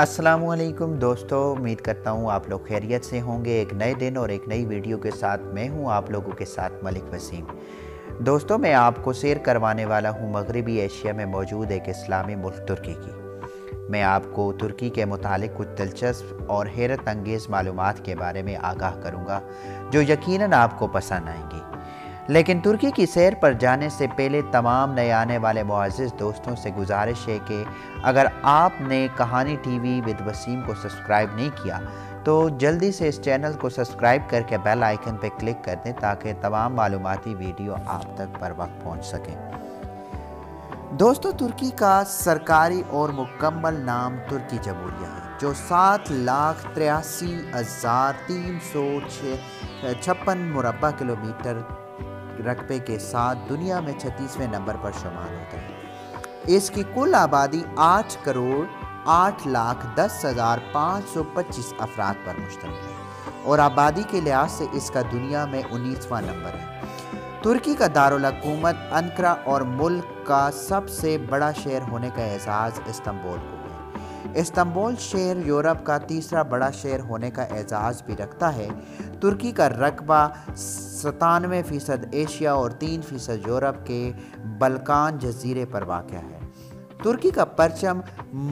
अस्सलामुअलैकुम दोस्तों, उम्मीद करता हूँ आप लोग खैरियत से होंगे। एक नए दिन और एक नई वीडियो के साथ मैं हूँ आप लोगों के साथ मलिक वसीम। दोस्तों, मैं आपको सैर करवाने वाला हूँ मगरबी एशिया में मौजूद एक इस्लामी मुल्क तुर्की की। मैं आपको तुर्की के मुतालिक कुछ दिलचस्प और हैरत अंगेज़ मालूमात के बारे में आगाह करूँगा जो यकीनन आपको पसंद आएंगी। लेकिन तुर्की की सैर पर जाने से पहले तमाम नए आने वाले मुआज़िज़ दोस्तों से गुजारिश है कि अगर आपने कहानी टीवी विद वसीम को सब्सक्राइब नहीं किया तो जल्दी से इस चैनल को सब्सक्राइब करके बेल आइकन पर क्लिक कर दें ताकि तमाम मालूमाती वीडियो आप तक बर वक्त पहुँच सकें। दोस्तों, तुर्की का सरकारी और मुकम्मल नाम तुर्की जमहूरिया है जो 7,83,356 मुरबा किलोमीटर रकबे के साथ दुनिया में 36वें नंबर पर शुमार होता है। इसकी कुल आबादी 8,08,10,525 अफराद पर मुश्तमिल है और आबादी के लिहाज से इसका दुनिया में 19वां नंबर है। तुर्की का दारुल हुकूमत अंकारा और मुल्क का सबसे बड़ा शहर होने का एजाज़ इस्तांबुल को है। इस्तांबुल शहर यूरोप का तीसरा बड़ा शहर होने का एजाज़ भी रखता है। तुर्की का रकबा 97% एशिया और 3% यूरोप के बल्कान जजीरे पर वाक़ है। तुर्की का परचम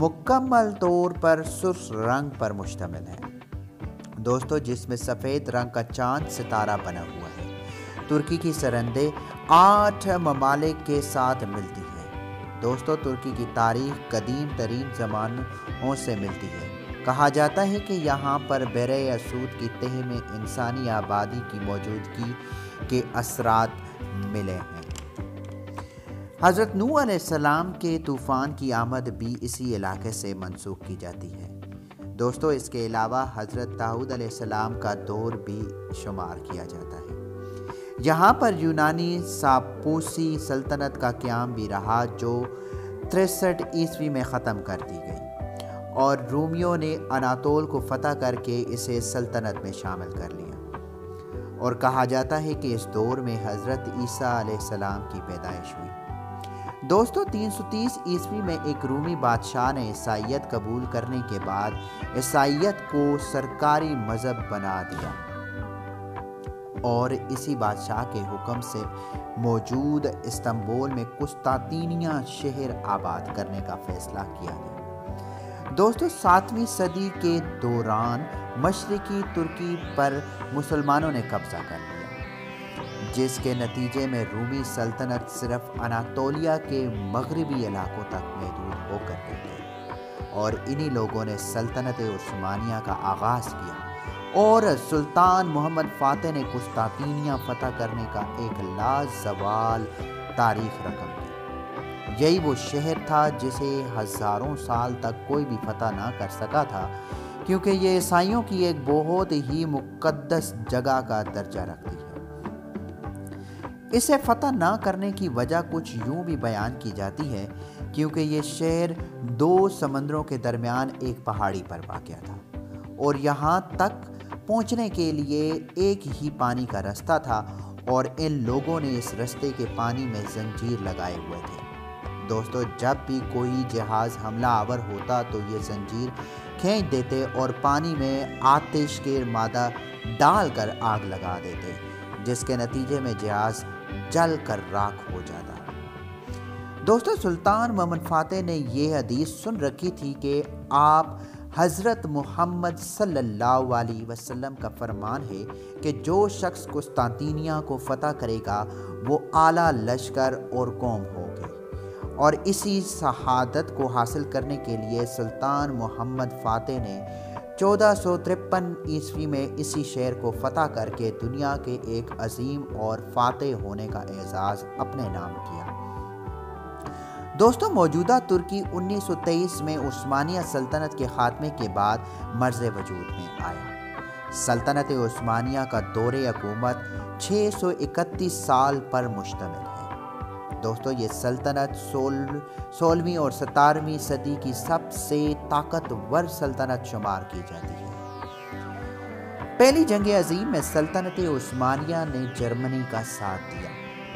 मुकम्मल तौर पर सुर्ख रंग पर मुश्तमिल है दोस्तों, जिसमें सफ़ेद रंग का चांद सितारा बना हुआ है। तुर्की की सरहदें 8 ममालिक के साथ मिलती हैं। दोस्तों, तुर्की की तारीख कदीम तरीन ज़मानों से मिलती है। कहा जाता है कि यहाँ पर बहरे असूद की तह में इंसानी आबादी की मौजूदगी के असरात मिले हैं। हज़रत नूह अलैहिस्सलाम के तूफ़ान की आमद भी इसी इलाके से मनसूख की जाती है। दोस्तों, इसके अलावा हज़रत दाऊद अलैहिस्सलाम का दौर भी शुमार किया जाता है। यहाँ पर यूनानी सापूसी सल्तनत का क़याम भी रहा जो 63 ईस्वी में ख़त्म कर दी गई और रोमियों ने अनातोल को फ़तह करके इसे सल्तनत में शामिल कर लिया। और कहा जाता है कि इस दौर में हज़रत ईसा अलैहिस्सलाम की पैदाइश हुई। दोस्तों, 330 ईस्वी में एक रूमी बादशाह ने ईसाईयत कबूल करने के बाद ईसाईयत को सरकारी मज़हब बना दिया और इसी बादशाह के हुक्म से मौजूद इस्तांबुल में कुस्तांतिनिया शहर आबाद करने का फैसला किया गया। दोस्तों, 7वीं सदी के दौरान मशरकी तुर्की पर मुसलमानों ने कब्जा कर लिया, जिसके नतीजे में रूमी सल्तनत सिर्फ अनातोलिया के मगरबी इलाकों तक महदूद होकर रह गई और इन्हीं लोगों ने सल्तनत उस्मानिया का आगाज़ किया और सुल्तान मोहम्मद फ़ातह ने कुस्तांतिनिया फ़तह करने का एक लाजवाल तारीख रकम दी। यही वो शहर था जिसे हज़ारों साल तक कोई भी फ़तह ना कर सका था, क्योंकि ये ईसाइयों की एक बहुत ही मुक़द्दस जगह का दर्जा रखती है। इसे फ़तह ना करने की वजह कुछ यूं भी बयान की जाती है क्योंकि ये शहर 2 समंदरों के दरमियान एक पहाड़ी पर वाक़या था और यहाँ तक पहुँचने के लिए एक ही पानी का रास्ता था और इन लोगों ने इस रास्ते के पानी में जंजीर लगाए हुए थे। दोस्तों, जब भी कोई जहाज़ हमला आवर होता तो ये जंजीर खींच देते और पानी में आतिश के मादा डालकर आग लगा देते, जिसके नतीजे में जहाज़ जल कर राख हो जाता। दोस्तों, सुल्तान मोहम्मद फ़ातह ने यह हदीस सुन रखी थी कि आप हज़रत मोहम्मद सल्लल्लाहु अलैहि वसल्लम का फरमान है कि जो शख्स कुस्तांतिनिया को फ़तह करेगा वो आला लश्कर और कौम होगी। और इसी शहादत को हासिल करने के लिए सुल्तान मोहम्मद फ़ातह ने 1453 ईस्वी में इसी शहर को फ़तह करके दुनिया के एक अजीम और फ़ातह होने का एजाज़ अपने नाम किया। दोस्तों, मौजूदा तुर्की 1923 में उस्मानिया सल्तनत के ख़ात्मे के बाद मर्ज़ वजूद में आया। सल्तनत उस्मानिया का दौरे हुकूमत 631 साल पर मुश्तमिल है। दोस्तों, ये सल्तनत 16वीं और 17वीं सदी की सबसे ताकतवर सल्तनत शुमार की जाती है। पहली जंग अज़ीम में सल्तनत उस्मानिया ने जर्मनी का साथ दिया,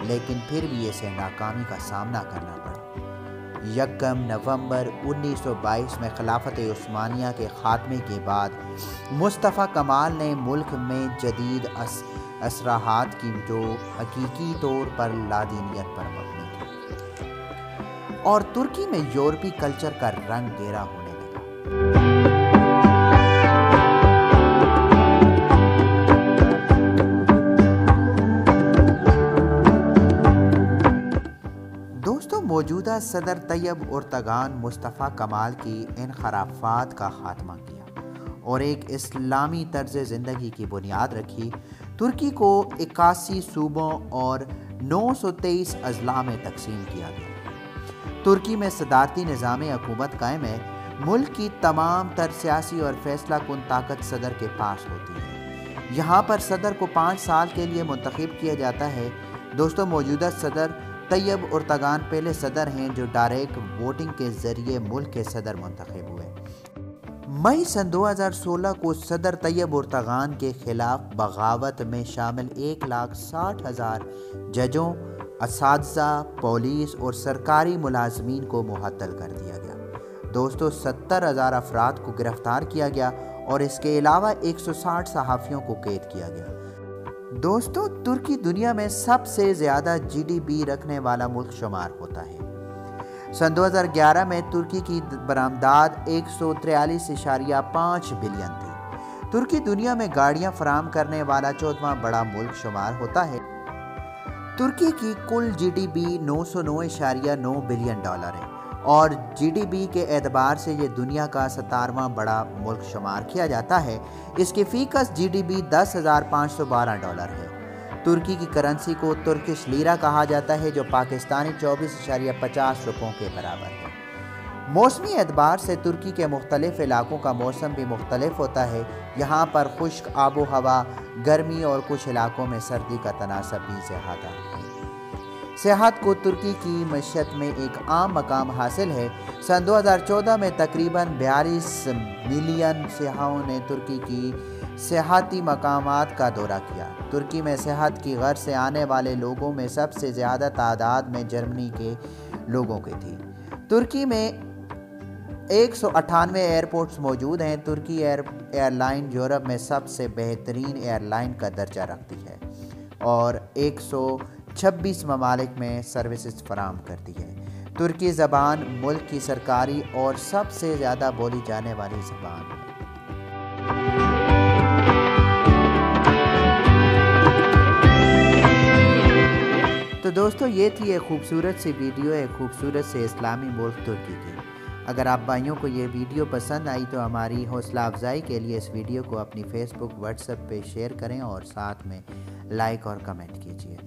लेकिन फिर भी इसे नाकामी का सामना करना पड़ा। यकम नवंबर 1922 में खिलाफत उस्मानिया के ख़ात्मे के बाद मुस्तफ़ा कमाल ने मुल्क में जदीद असराहत की जो हकीकी तौर पर लादीनियत पर मबनी थी और तुर्की में यूरोपी कल्चर का रंग गहरा होने लगा। मौजूदा सदर तैयब एर्दोगान मुस्तफ़ा कमाल की इन खराफात का ख़ात्मा किया और एक इस्लामी तर्ज ज़िंदगी की बुनियाद रखी। तुर्की को 81 सूबों और 923 अजला में तकसीम किया गया। तुर्की में सदारती निज़ाम हुकूमत कायम है। मुल्क की तमाम तर सियासी और फैसला कुन ताकत सदर के पास होती है। यहाँ पर सदर को 5 साल के लिए मुंतखब किया जाता है। दोस्तों, मौजूदा सदर तैयब एर्दोगान पहले सदर हैं जो डायरेक्ट वोटिंग के ज़रिए मुल्क के सदर मुंतखब हुए। मई सन 2016 को सदर तैयब एर्दोगान के खिलाफ बगावत में शामिल 1,60,000 जजों, असातिज़ा, पुलिस और सरकारी मुलाजमीन को मुअत्तल कर दिया गया। दोस्तों, 70,000 अफराद को गिरफ्तार किया गया और इसके अलावा 160 सहाफ़ियों को कैद किया गया। दोस्तों, तुर्की दुनिया में सबसे ज़्यादा जीडीपी रखने वाला मुल्क शुमार होता है। सन 2011 में तुर्की की बरामदाद 143.5 बिलियन थी। तुर्की दुनिया में गाड़ियां फराहम करने वाला 4वां बड़ा मुल्क शुमार होता है। तुर्की की कुल जीडीपी 909.9 बिलियन डॉलर है और जीडीपी के एतबार से ये दुनिया का 17वां बड़ा मुल्क शुमार किया जाता है। इसके फीकस जीडीपी 10,512 डॉलर है। तुर्की की करेंसी को तुर्किश लीरा कहा जाता है जो पाकिस्तानी 24.50 रुपयों के बराबर है। मौसमी एतबार से तुर्की के मुख्तलिफ इलाकों का मौसम भी मुख्तलिफ होता है। यहाँ पर खुश्क आबो हवा, गर्मी और कुछ इलाकों में सर्दी का तनासब भी ज़्यादा है। सियाहत को तुर्की की मशत में एक आम मकाम हासिल है। सन 2014 में तकरीबन 42 मिलियन सियाहों ने तुर्की की सियाहती मकामात का दौरा किया। तुर्की में सियाहत की गर्ज से आने वाले लोगों में सबसे ज़्यादा तादाद में जर्मनी के लोगों की थी। तुर्की में 198 एयरपोर्ट्स मौजूद हैं। तुर्की एयरलाइन यूरोप में सबसे बेहतरीन एयरलाइन का दर्जा रखती है और 126 ममालिक में सर्विसेज फराहम करती है। तुर्की ज़बान मुल्क की सरकारी और सबसे ज़्यादा बोली जाने वाली ज़बान है। तो दोस्तों, ये थी एक खूबसूरत सी वीडियो, एक खूबसूरत से इस्लामी मुल्क तुर्की की। अगर आप भाइयों को ये वीडियो पसंद आई तो हमारी हौसला अफजाई के लिए इस वीडियो को अपनी फेसबुक, व्हाट्सएप पे शेयर करें और साथ में लाइक और कमेंट कीजिए।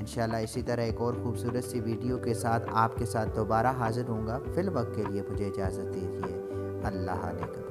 इंशाल्लाह इसी तरह एक और खूबसूरत सी वीडियो के साथ आपके साथ दोबारा हाजिर होऊंगा। फिल वक्त के लिए मुझे इजाज़त दीजिए। अल्लाह हाफ़िज़।